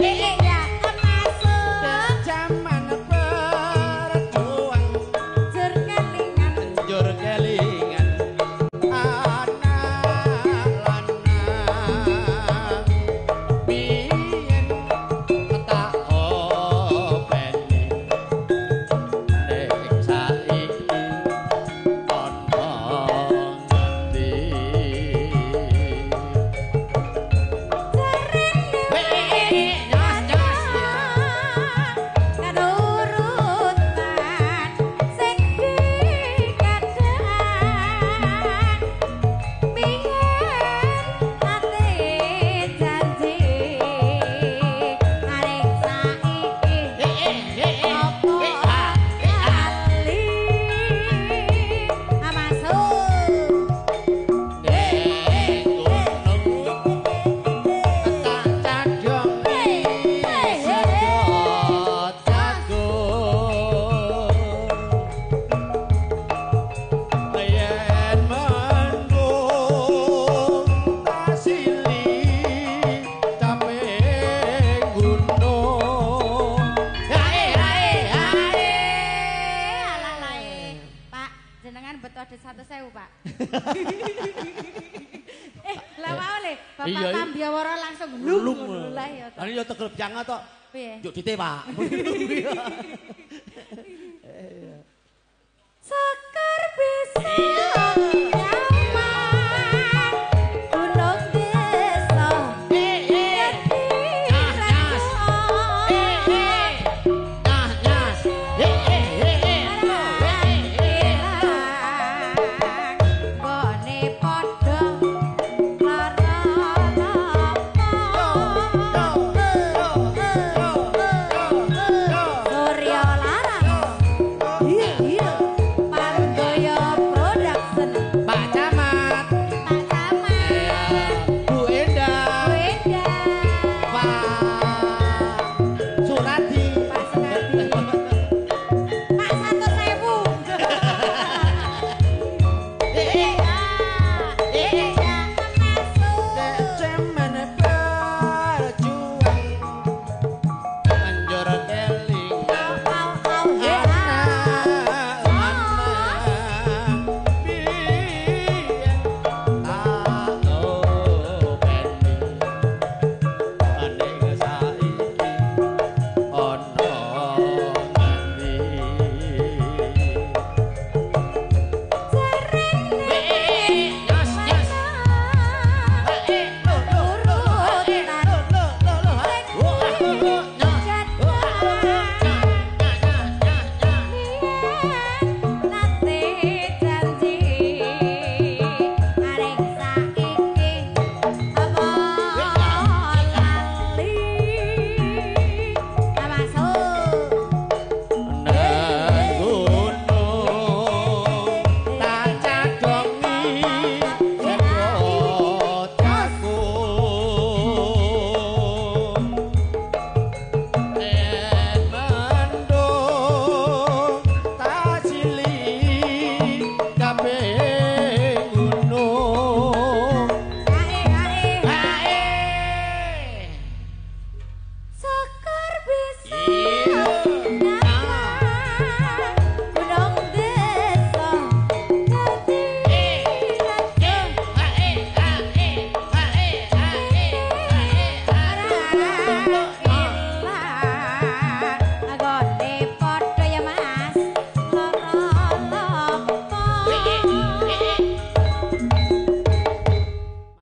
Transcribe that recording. Sekar bisa.